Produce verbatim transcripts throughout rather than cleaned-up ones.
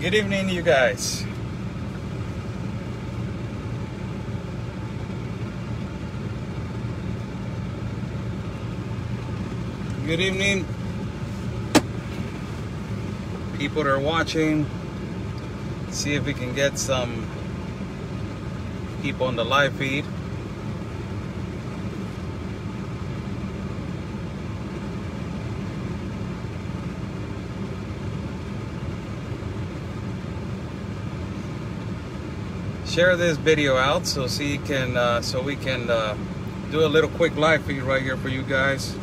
Good evening, you guys. Good evening, people that are watching. See if we can get some people on the live feed. Share this video out so see you can uh, so we can uh, do a little quick live feed right here for you guys.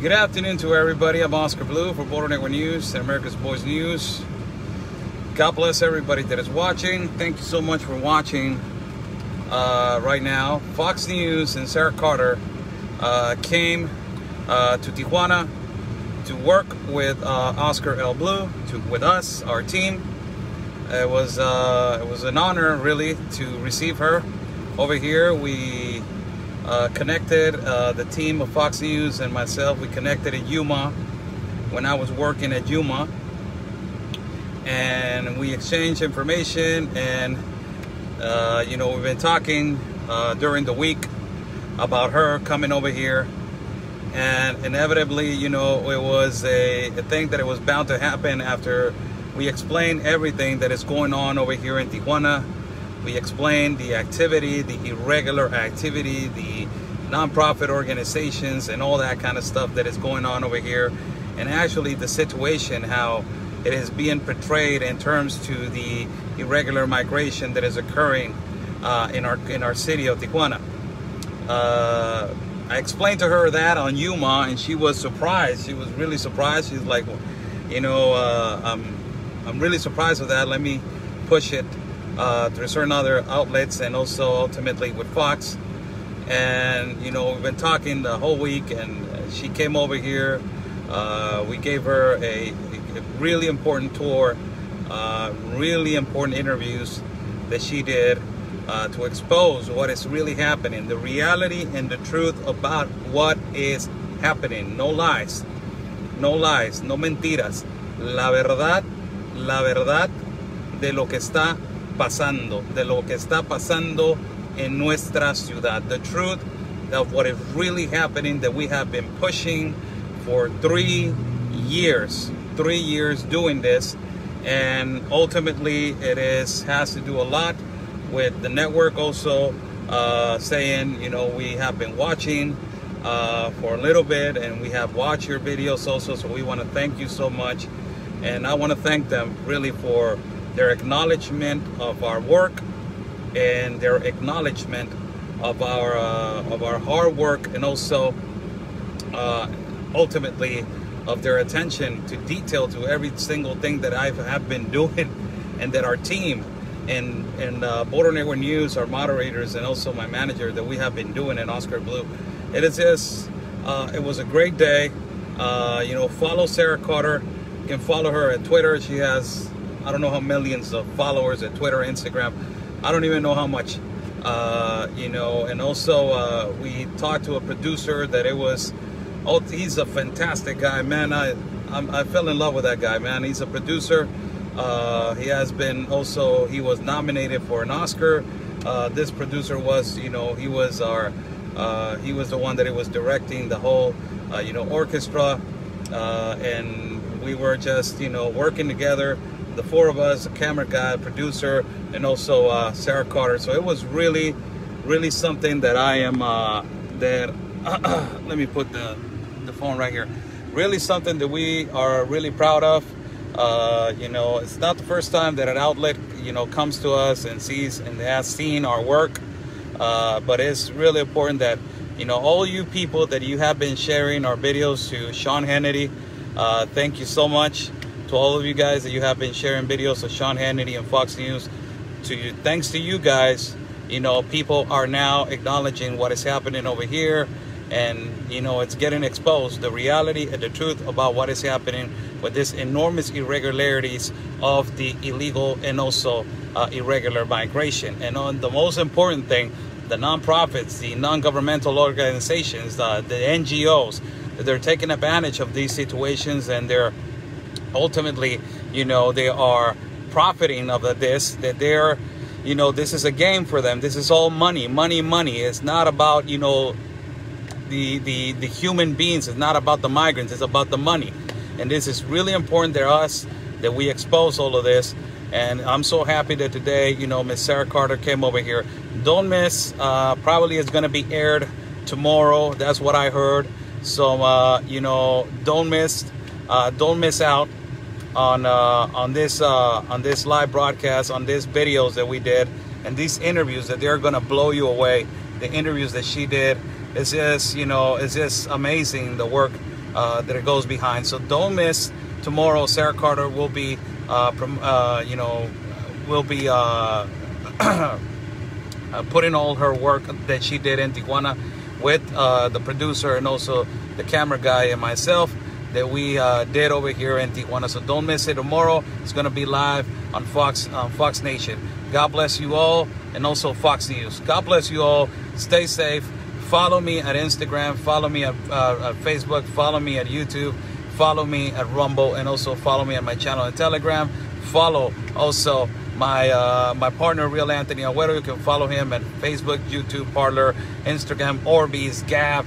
Good afternoon to everybody. I'm Oscar Blue for Border Network News and America's Boys News. God bless everybody that is watching. Thank you so much for watching. Uh, right now, Fox News and Sara Carter uh, came uh, to Tijuana to work with uh, Oscar L. Blue, to, with us, our team. It was uh, it was an honor, really, to receive her over here. We uh, connected uh, the team of Fox News and myself. We connected at Yuma when I was working at Yuma, and we exchanged information and. Uh, you know, we've been talking uh, during the week about her coming over here, and inevitably, you know, it was a, a thing that it was bound to happen after we explained everything that is going on over here in Tijuana. We explained the activity, the irregular activity, the nonprofit organizations, and all that kind of stuff that is going on over here, and actually the situation, how it is being portrayed in terms to the irregular migration that is occurring uh, in our in our city of Tijuana. Uh, I explained to her that on Yuma, and she was surprised. She was really surprised. She's like, well, you know, uh, I'm I'm really surprised with that. Let me push it uh, through certain other outlets, and also ultimately with Fox. And you know, we've been talking the whole week, and she came over here. Uh, we gave her a. a really important tour, uh, really important interviews that she did uh, to expose what is really happening, the reality and the truth about what is happening. No lies, no lies, no mentiras. La verdad, la verdad de lo que está pasando, de lo que está pasando en nuestra ciudad. The truth of what is really happening that we have been pushing for three years. Three years doing this, and ultimately it is has to do a lot with the network also uh, saying, you know, we have been watching uh, for a little bit, and we have watched your videos also, so we want to thank you so much, and I want to thank them really for their acknowledgement of our work and their acknowledgement of our uh, of our hard work, and also uh, ultimately of their attention to detail to every single thing that I have been doing, and that our team and and uh, Border Network News, our moderators, and also my manager that we have been doing, and Oscar Blue. It is just, uh, it was a great day. Uh, you know, follow Sara Carter. You can follow her at Twitter. She has I don't know how millions of followers at Twitter, Instagram. I don't even know how much. Uh, you know, and also uh, we talked to a producer that it was. Oh, he's a fantastic guy, man. I, I'm, I fell in love with that guy, man. He's a producer. Uh, he has been also, he was nominated for an Oscar. Uh, this producer was, you know, he was our, uh, he was the one that it was directing the whole, uh, you know, orchestra. Uh, and we were just, you know, working together, the four of us, the camera guy, producer, and also uh, Sara Carter. So it was really, really something that I am, uh, that, uh, let me put the, the phone right here. Really something that we are really proud of. Uh, you know, it's not the first time that an outlet, you know, comes to us and sees and has seen our work. Uh, but it's really important that, you know, all you people that you have been sharing our videos to Sean Hannity. Uh, thank you so much to all of you guys that you have been sharing videos of Sean Hannity and Fox News. To you, thanks to you guys, you know, people are now acknowledging what is happening over here. And, you know, it's getting exposed, the reality and the truth about what is happening with this enormous irregularities of the illegal and also uh, irregular migration. And on the most important thing, the nonprofits, the non-governmental organizations, uh, the N G Os, they're taking advantage of these situations, and they're ultimately, you know, they are profiting of this, that they're, you know, this is a game for them. This is all money, money, money. It's not about, you know, the, the, the human beings. It's not about the migrants. It's about the money. And this is really important to us that we expose all of this. And I'm so happy that today, you know, Miss Sara Carter came over here. Don't miss. Uh, probably it's going to be aired tomorrow. That's what I heard. So, uh, you know, don't miss. Uh, don't miss out on uh, on this uh, on this live broadcast, on these videos that we did, and these interviews that they're going to blow you away. The interviews that she did. It's just, you know, it's just amazing the work uh, that it goes behind. So don't miss tomorrow. Sara Carter will be. Uh, from, uh, you know, will be uh, uh, putting all her work that she did in Tijuana with uh, the producer and also the camera guy and myself that we uh, did over here in Tijuana. So don't miss it tomorrow. It's going to be live on Fox, uh, Fox Nation. God bless you all, and also Fox News. God bless you all. Stay safe. Follow me at Instagram. Follow me at, uh, at Facebook. Follow me at YouTube. Follow me at Rumble, and also follow me on my channel on Telegram. Follow also my uh, my partner, Real Anthony Aguero. You can follow him at Facebook, YouTube, Parler, Instagram, Orbeez, Gab,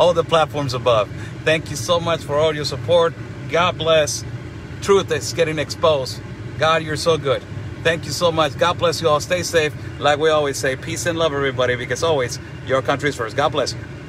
all the platforms above. Thank you so much for all your support. God bless. Truth is getting exposed. God, you're so good. Thank you so much. God bless you all. Stay safe. Like we always say, peace and love, everybody, because always your country's first. God bless you.